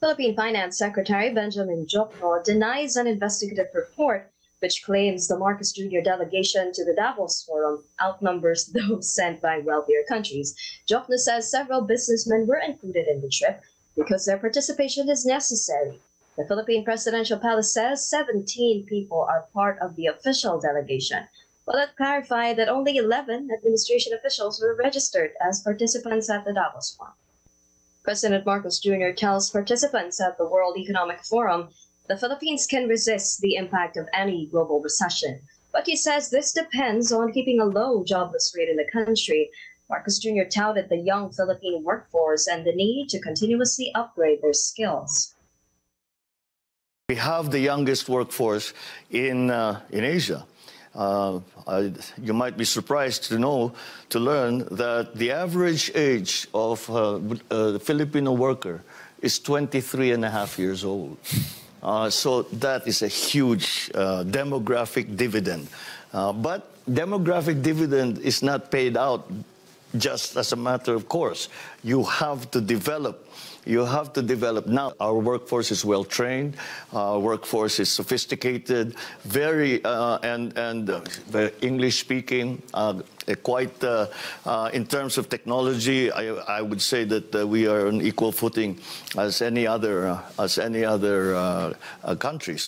Philippine Finance Secretary Benjamin Diokno denies an investigative report which claims the Marcos Jr. delegation to the Davos Forum outnumbers those sent by wealthier countries. Diokno says several businessmen were included in the trip because their participation is necessary. The Philippine Presidential Palace says 17 people are part of the official delegation. Well, it clarified that only 11 administration officials were registered as participants at the Davos Forum. President Marcos Jr. tells participants at the World Economic Forum the Philippines can resist the impact of any global recession, but he says this depends on keeping a low jobless rate in the country. Marcos Jr. touted the young Philippine workforce and the need to continuously upgrade their skills. We have the youngest workforce in Asia. You might be surprised to learn that the average age of the Filipino worker is 23 and a half years old. So that is a huge demographic dividend. But demographic dividend is not paid out just as a matter of course. You have to develop. You have to develop. Now, our workforce is well-trained, our workforce is sophisticated, very, very English-speaking, quite, in terms of technology, I would say that we are on equal footing as any other, countries.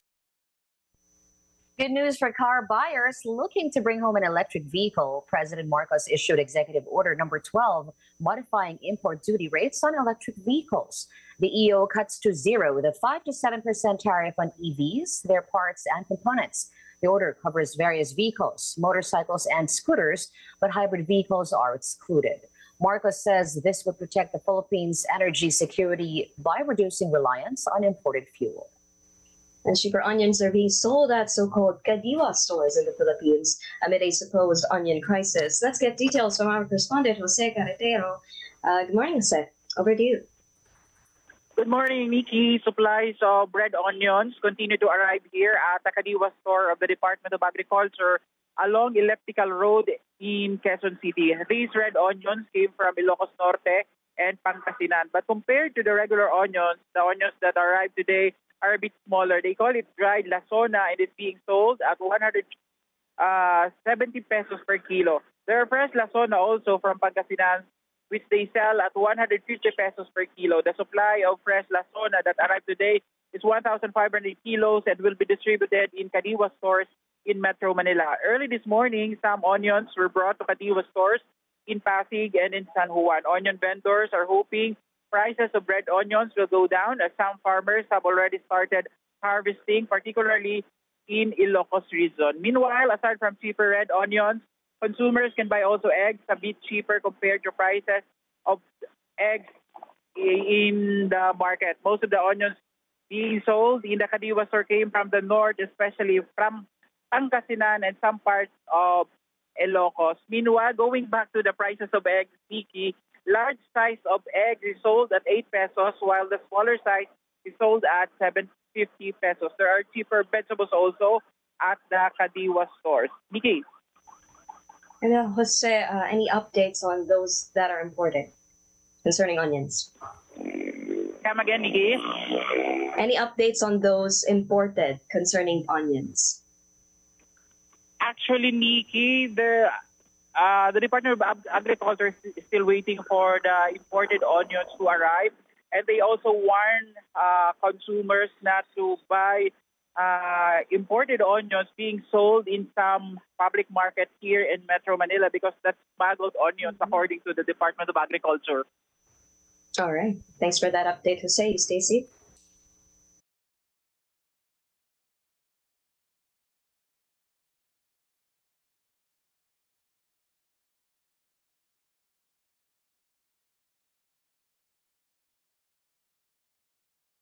Good news for car buyers looking to bring home an electric vehicle. President Marcos issued Executive Order No. 12, modifying import duty rates on electric vehicles. The EO cuts to zero the 5% to 7% tariff on EVs, their parts and components. The order covers various vehicles, motorcycles and scooters, but hybrid vehicles are excluded. Marcos says this would protect the Philippines' energy security by reducing reliance on imported fuel. And cheaper onions are being sold at so-called Kadiwa stores in the Philippines amid a supposed onion crisis. Let's get details from our correspondent, Jose Carretero. Good morning, Jose. Over to you. Good morning, Nikki. Supplies of red onions continue to arrive here at the Kadiwa store of the Department of Agriculture along Elliptical Road in Quezon City. These red onions came from Ilocos Norte and Pangasinan. But compared to the regular onions, the onions that arrived today are a bit smaller. They call it dried Lasona, and it's being sold at 170 pesos per kilo. There are fresh Lasona also from Pangasinan, which they sell at 150 pesos per kilo. The supply of fresh Lasona that arrived today is 1,500 kilos and will be distributed in Kadiwa stores in Metro Manila. Early this morning, some onions were brought to Kadiwa stores in Pasig and in San Juan. Onion vendors are hoping prices of red onions will go down, as some farmers have already started harvesting, particularly in Ilocos region. Meanwhile, aside from cheaper red onions, consumers can buy also eggs a bit cheaper compared to prices of eggs in the market. Most of the onions being sold in the Kadiwa store came from the north, especially from Pangasinan and some parts of Ilocos. Meanwhile, going back to the prices of eggs, Nikki, large size of egg is sold at 8 pesos, while the smaller size is sold at 750 pesos. There are cheaper vegetables also at the Kadiwa stores. Nikki. And Jose, any updates on those that are imported concerning onions? Come again, Nikki. Any updates on those imported concerning onions? Actually, Nikki, the Department of Agriculture is still waiting for the imported onions to arrive, and they also warn consumers not to buy imported onions being sold in some public markets here in Metro Manila because that's smuggled onions, according to the Department of Agriculture. All right. Thanks for that update, Jose. You stay safe.